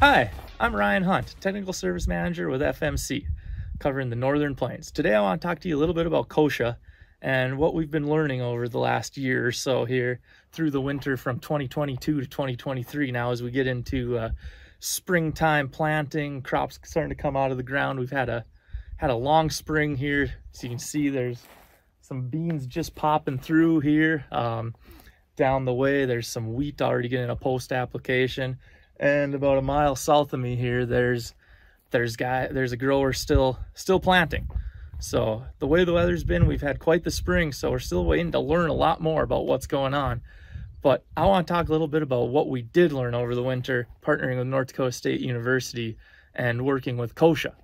Hi, I'm Ryan Hunt, Technical Service Manager with FMC, covering the Northern Plains. Today I want to talk to you a little bit about kochia and what we've been learning over the last year or so here through the winter from 2022 to 2023 now as we get into springtime planting, crops starting to come out of the ground. We've had a long spring here. As you can see, there's some beans just popping through here. Down the way, there's some wheat already getting a post application. And about a mile south of me here, there's a grower still planting. So the way the weather's been, we've had quite the spring, so we're still waiting to learn a lot more about what's going on. But I want to talk a little bit about what we did learn over the winter, partnering with North Dakota State University and working with kochia.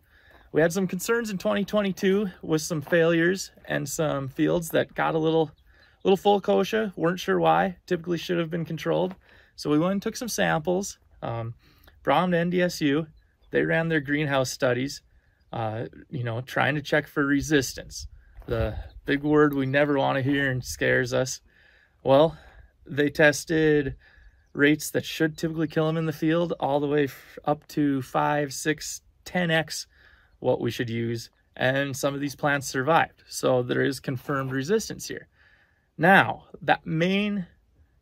We had some concerns in 2022 with some failures and some fields that got a little full of kochia, weren't sure why, typically should have been controlled. So we went and took some samples, brought them to NDSU. They ran their greenhouse studies, trying to check for resistance. The big word we never want to hear and scares us. Well, they tested rates that should typically kill them in the field all the way up to 5, 6, 10x what we should use. And some of these plants survived. So there is confirmed resistance here. Now, that main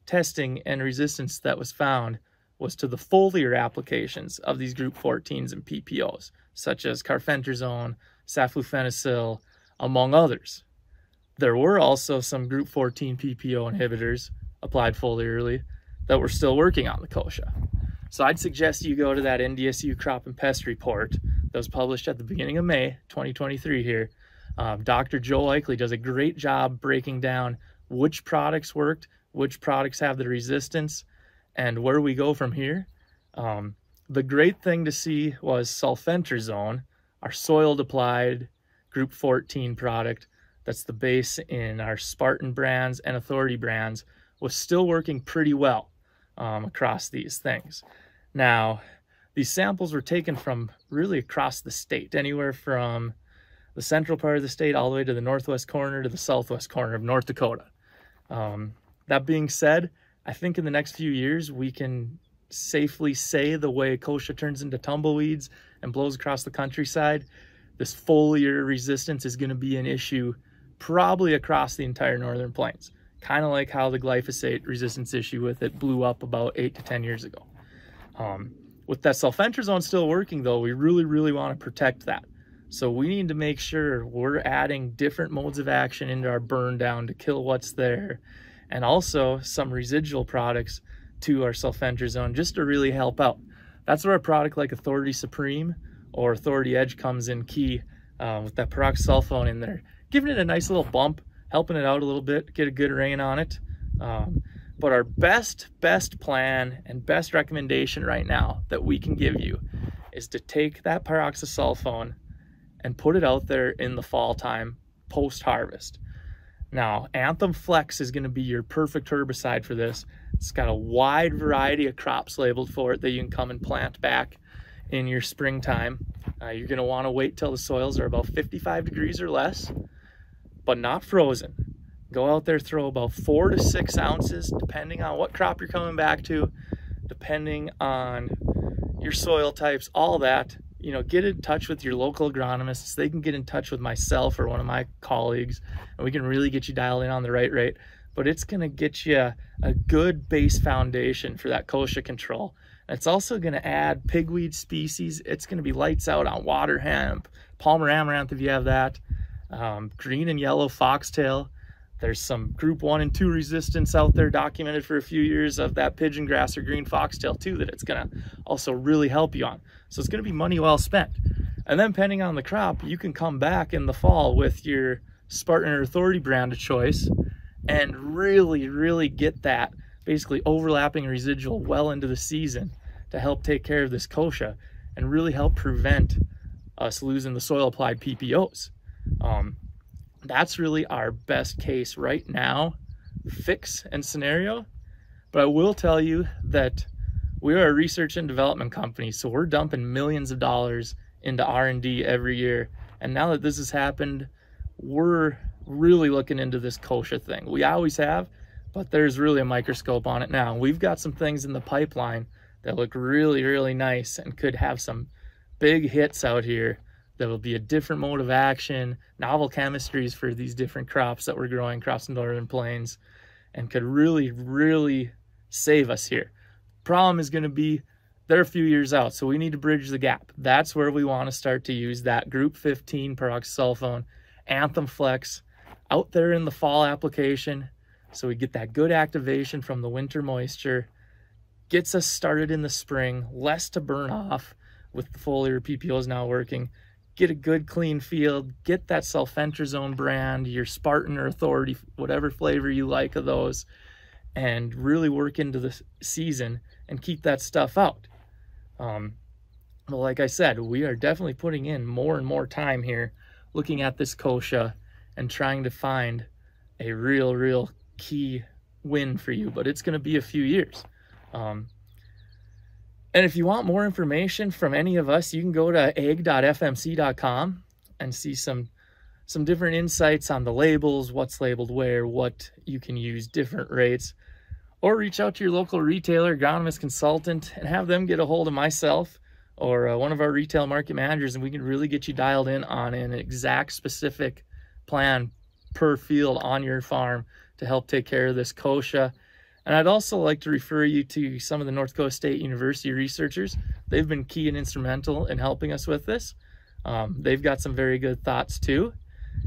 testing and resistance that was found was to the foliar applications of these group 14s and PPOs, such as carfentrazone, saflufenacil, among others. There were also some group 14 PPO inhibitors applied foliarly that were still working on the kochia. So I'd suggest you go to that NDSU crop and pest report that was published at the beginning of May 2023 here. Dr. Joel Ikley does a great job breaking down which products worked, which products have the resistance, and where we go from here. The great thing to see was sulfentrazone, our soil applied group 14 product that's the base in our Spartan brands and Authority brands, was still working pretty well across these things. Now, these samples were taken from really across the state, anywhere from the central part of the state all the way to the northwest corner to the southwest corner of North Dakota. That being said, I think in the next few years, we can safely say the way kochia turns into tumbleweeds and blows across the countryside, this foliar resistance is going to be an issue probably across the entire Northern Plains, kind of like how the glyphosate resistance issue with it blew up about 8 to 10 years ago. With that sulfentrazone still working though, we really want to protect that. So we need to make sure we're adding different modes of action into our burn down to kill what's there, and also some residual products to our sulfentrazone just to really help out. That's where a product like Authority Supreme or Authority Edge comes in key, with that pyroxasulfone in there, giving it a nice little bump, helping it out a little bit, get a good rain on it. But our best plan and best recommendation right now that we can give you is to take that pyroxasulfone and put it out there in the fall time post-harvest. Now, Anthem Flex is going to be your perfect herbicide for this. It's got a wide variety of crops labeled for it that you can come and plant back in your springtime. You're going to want to wait till the soils are about 55 degrees or less, but not frozen. Go out there, throw about 4 to 6 ounces, depending on what crop you're coming back to, depending on your soil types, all that. You know, get in touch with your local agronomists. They can get in touch with myself or one of my colleagues, and we can really get you dialed in on the right rate. But it's going to get you a good base foundation for that kochia control. And it's also going to add pigweed species. It's going to be lights out on water hemp, Palmer amaranth if you have that, green and yellow foxtail. There's some group 1 and 2 resistance out there documented for a few years of that pigeon grass or green foxtail too, that it's gonna also really help you on. So it's gonna be money well spent. And then depending on the crop, you can come back in the fall with your Spartan or Authority brand of choice and really get that basically overlapping residual well into the season to help take care of this kochia and really help prevent us losing the soil applied PPOs. That's really our best case right now, fix and scenario. But I will tell you that we are a research and development company, so we're dumping millions of dollars into R&D every year. And now that this has happened, we're really looking into this kochia thing. We always have, but there's really a microscope on it now. We've got some things in the pipeline that look really, really nice and could have some big hits out here. There will be a different mode of action, novel chemistries for these different crops that we're growing, crops in the northern plains, and could really, really save us here. Problem is going to be they're a few years out, so we need to bridge the gap. That's where we want to start to use that Group 15 pyroxasulfone, Anthem Flex, out there in the fall application, so we get that good activation from the winter moisture, gets us started in the spring, less to burn off with the foliar PPOs now working, get a good clean field, get that sulfentrazone brand, your Spartan or Authority, whatever flavor you like of those, and really work into the season and keep that stuff out. But like I said, we are definitely putting in more and more time here looking at this kochia and trying to find a real, real key win for you, but it's going to be a few years. And if you want more information from any of us, you can go to ag.fmc.com and see some different insights on the labels, what's labeled where, what you can use, different rates, or reach out to your local retailer, agronomist, consultant, and have them get a hold of myself or one of our retail market managers, and we can really get you dialed in on an exact specific plan per field on your farm to help take care of this kochia. And I'd also like to refer you to some of the North Dakota State University researchers. They've been key and instrumental in helping us with this. They've got some very good thoughts too.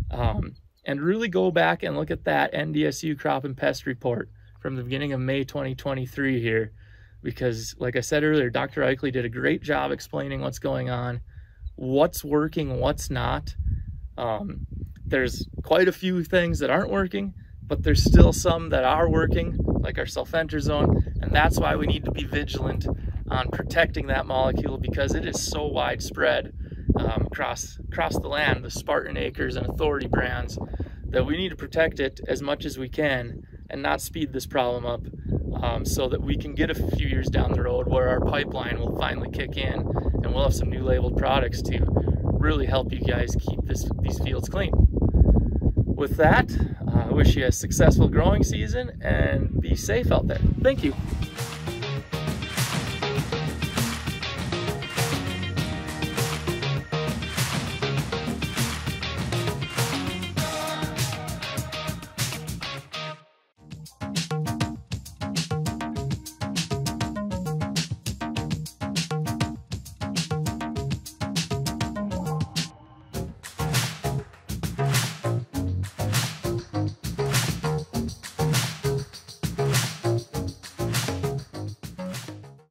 And really go back and look at that NDSU crop and pest report from the beginning of May 2023 here, because like I said earlier, Dr. Eichler did a great job explaining what's going on, what's working, what's not. There's quite a few things that aren't working, but there's still some that are working, like our sulfentrazone, and that's why we need to be vigilant on protecting that molecule, because it is so widespread across the land, the Spartan acres and Authority brands, that we need to protect it as much as we can and not speed this problem up, so that we can get a few years down the road where our pipeline will finally kick in and we'll have some new labeled products to really help you guys keep these fields clean. With that, I wish you a successful growing season and be safe out there. Thank you.